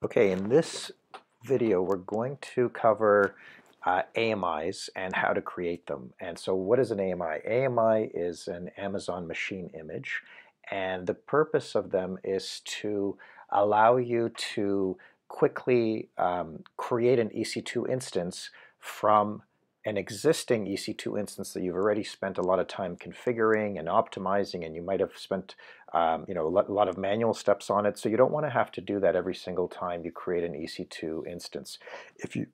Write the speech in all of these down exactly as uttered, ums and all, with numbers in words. Okay, in this video we're going to cover uh, A M Is and how to create them. And so what is an A M I? A M I is an Amazon machine image, and the purpose of them is to allow you to quickly um, create an E C two instance from an existing E C two instance that you've already spent a lot of time configuring and optimizing, and you might have spent um, you know, a lot of manual steps on it. So you don't want to have to do that every single time you create an E C two instance. If you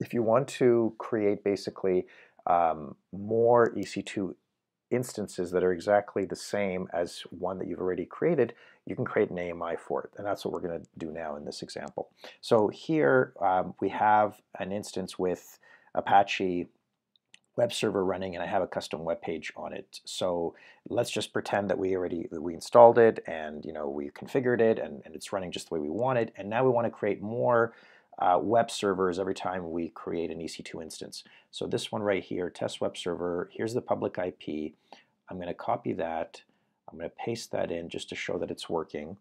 if you want to create basically um, more E C two instances that are exactly the same as one that you've already created, you can create an A M I for it, and that's what we're going to do now in this example. So here um, we have an instance with Apache web server running, and I have a custom web page on it. So let's just pretend that we already we installed it, and you know we configured it, and, and it's running just the way we want it. And now we want to create more uh, web servers every time we create an E C two instance. So this one right here, test web server. Here's the public I P. I'm going to copy that. I'm going to paste that in just to show that it's working.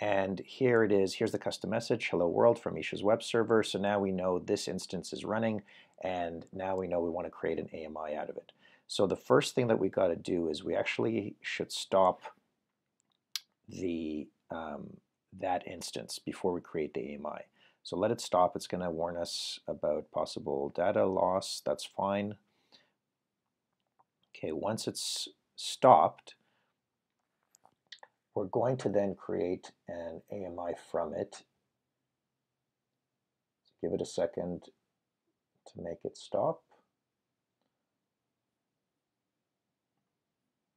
And here it is, here's the custom message, hello world from Isha's web server. So now we know this instance is running, and now we know we want to create an A M I out of it. So the first thing that we got to do is we actually should stop the um, that instance before we create the A M I. So let it stop. It's going to warn us about possible data loss. That's fine. Okay, once it's stopped, we're going to then create an A M I from it. Give it a second to make it stop.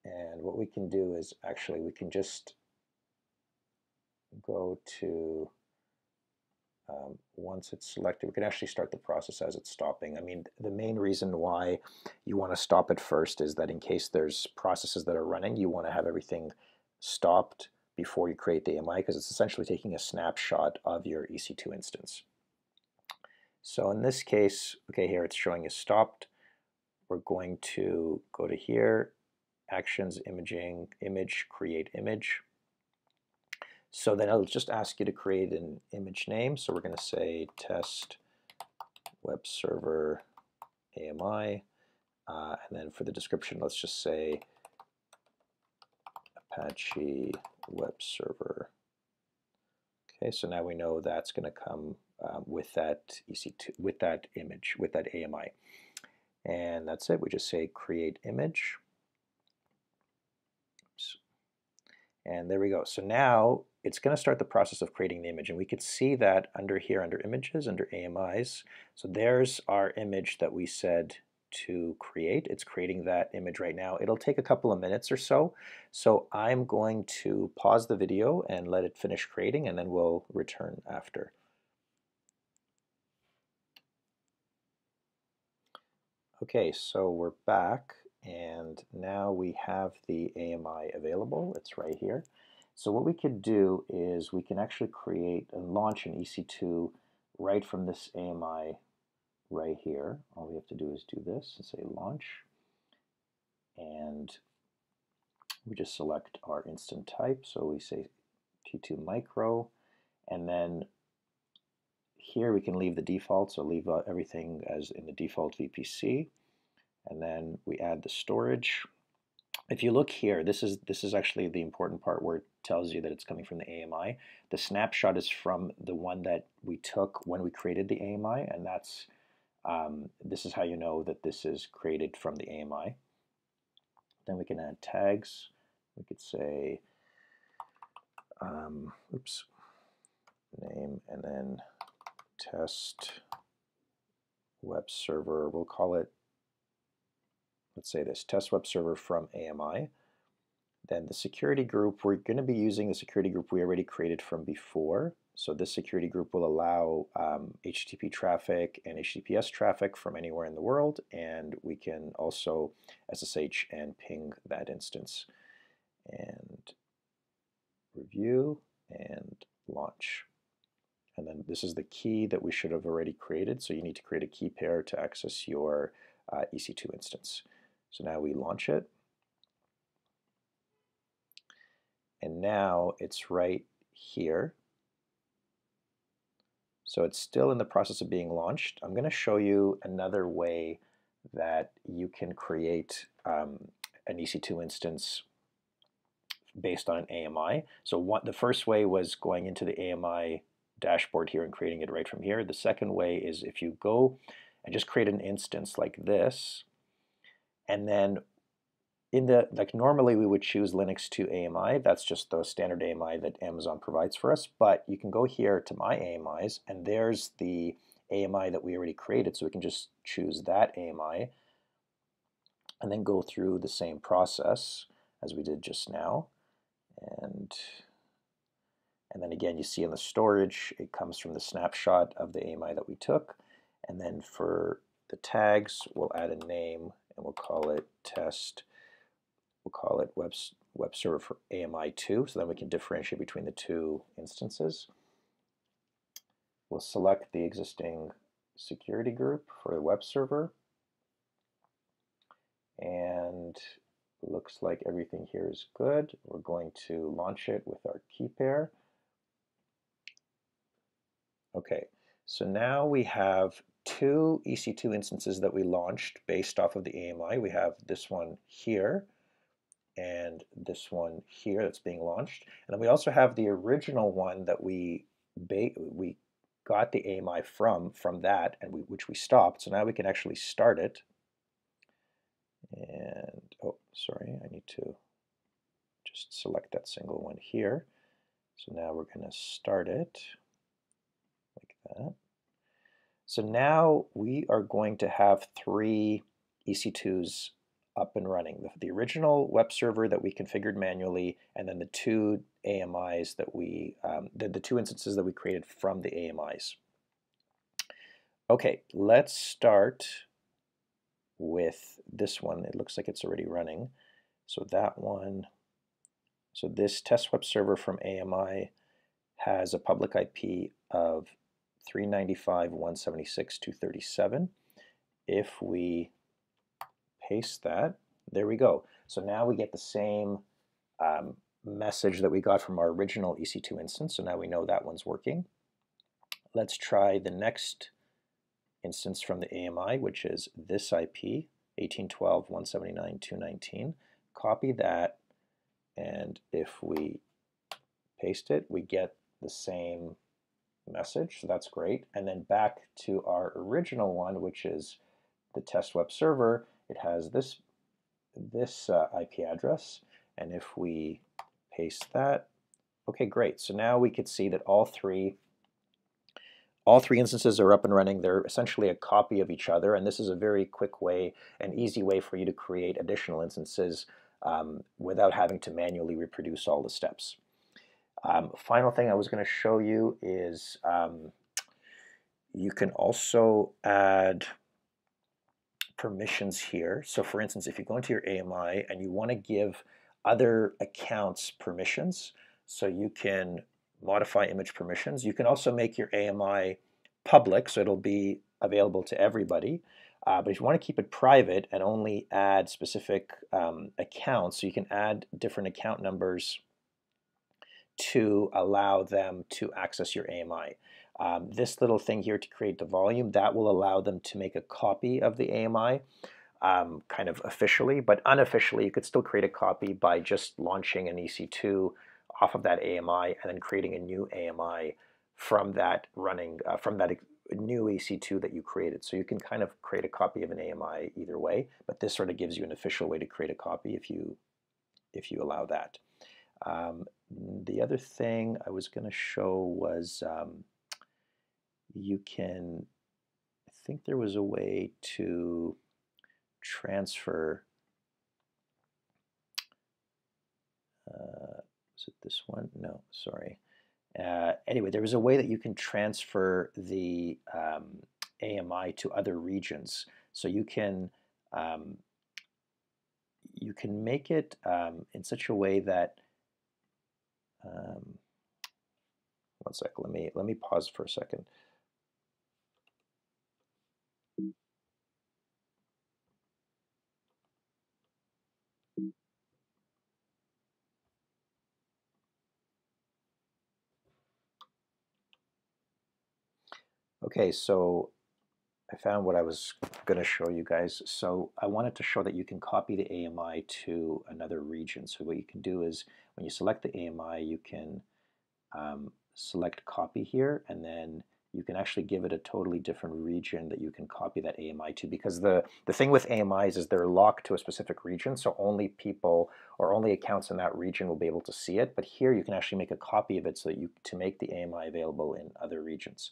And what we can do is actually we can just go to, um, once it's selected, we can actually start the process as it's stopping. I mean, the main reason why you want to stop it first is that in case there's processes that are running, you want to have everything stopped before you create the A M I, because it's essentially taking a snapshot of your E C two instance. So in this case, okay, here it's showing is stopped. We're going to go to here, actions, imaging, image, create image. So then it'll just ask you to create an image name. So we're going to say test web server A M I, uh, and then for the description, let's just say Apache web server. Okay, so now we know that's going to come um, with that E C two, with that image, with that A M I, and that's it. We just say create image. Oops. And there we go. So now it's going to start the process of creating the image, and we could see that under here, under images, under A M Is. So there's our image that we said to create. It's creating that image right now. It'll take a couple of minutes or so. So I'm going to pause the video and let it finish creating, and then we'll return after. Okay, so we're back, and now we have the A M I available. It's right here. So what we could do is we can actually create and launch an E C two right from this A M I right here. All we have to do is do this and say launch, and we just select our instant type. So we say T two micro, and then here we can leave the default, so leave uh, everything as in the default V P C, and then we add the storage. If you look here, this is this is actually the important part where it tells you that it's coming from the A M I. The snapshot is from the one that we took when we created the A M I, and that's Um, this is how you know that this is created from the A M I. Then we can add tags. We could say, um, oops, name, and then test web server. We'll call it, let's say this, test web server from A M I. Then the security group, we're going to be using the security group we already created from before. So this security group will allow um, H T T P traffic and H T T P S traffic from anywhere in the world, and we can also S S H and ping that instance. And review and launch. And then this is the key that we should have already created, so you need to create a key pair to access your uh, E C two instance. So now we launch it. And now it's right here. So it's still in the process of being launched. I'm going to show you another way that you can create um, an E C two instance based on an A M I. So what, the first way was going into the A M I dashboard here and creating it right from here. The second way is if you go and just create an instance like this, and then in the, like normally we would choose Linux two A M I, that's just the standard A M I that Amazon provides for us, but you can go here to my A M Is, and there's the A M I that we already created, so we can just choose that A M I, and then go through the same process as we did just now. And, and then again, you see in the storage, it comes from the snapshot of the A M I that we took, and then for the tags, we'll add a name, and we'll call it test. We'll call it web, web server for A M I two, so then we can differentiate between the two instances. We'll select the existing security group for the web server. And looks like everything here is good. We're going to launch it with our key pair. Okay, so now we have two E C two instances that we launched based off of the A M I. We have this one here and this one here that's being launched, and then we also have the original one that we we got the A M I from from that, and we, which we stopped. So now we can actually start it. And oh, sorry, I need to just select that single one here. So now we're going to start it like that. So now we are going to have three E C twos up and running. The, the original web server that we configured manually, and then the two A M Is that we, um, the, the two instances that we created from the A M Is. Okay, let's start with this one. It looks like it's already running. So that one, so this test web server from A M I has a public I P of three ninety-five dot one seventy-six dot two thirty-seven. If we paste that, there we go. So now we get the same um, message that we got from our original E C two instance, so now we know that one's working. Let's try the next instance from the A M I, which is this I P, eighteen twelve dot one seventy-nine dot two nineteen. Copy that, and if we paste it, we get the same message, so that's great. And then back to our original one, which is the test web server. It has this, this uh, I P address, and if we paste that, okay, great. So now we could see that all three, all three instances are up and running. They're essentially a copy of each other, and this is a very quick way, an easy way for you to create additional instances um, without having to manually reproduce all the steps. Um, final thing I was going to show you is um, you can also add permissions here. So for instance, if you go into your A M I and you want to give other accounts permissions, so you can modify image permissions. You can also make your A M I public, so it'll be available to everybody. Uh, but if you want to keep it private and only add specific um, accounts, so you can add different account numbers to allow them to access your A M I. Um, this little thing here to create the volume, that will allow them to make a copy of the A M I, um, kind of officially, but unofficially you could still create a copy by just launching an E C two off of that A M I and then creating a new A M I from that running, uh, from that new E C two that you created. So you can kind of create a copy of an A M I either way, but this sort of gives you an official way to create a copy if you, if you allow that. Um, the other thing I was going to show was um, you can, I think there was a way to transfer, uh, is it this one? No, sorry. Uh, anyway, there was a way that you can transfer the um, A M I to other regions. So you can, um, you can make it um, in such a way that, um, one sec, let me, let me pause for a second. Okay, so I found what I was going to show you guys. So I wanted to show that you can copy the A M I to another region. So what you can do is when you select the A M I, you can um, select copy here, and then you can actually give it a totally different region that you can copy that A M I to, because the, the thing with A M Is is they're locked to a specific region, so only people or only accounts in that region will be able to see it. But here you can actually make a copy of it so that you to make the A M I available in other regions.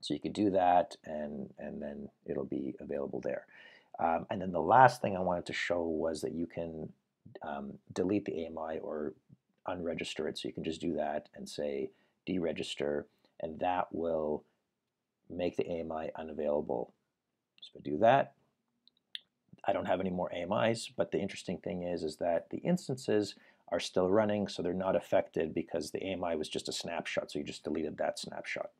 So you could do that, and, and then it'll be available there. Um, and then the last thing I wanted to show was that you can um, delete the A M I or unregister it. So you can just do that and say deregister, and that will make the A M I unavailable. So do that. I don't have any more A M Is, but the interesting thing is, is that the instances are still running, so they're not affected because the A M I was just a snapshot, so you just deleted that snapshot.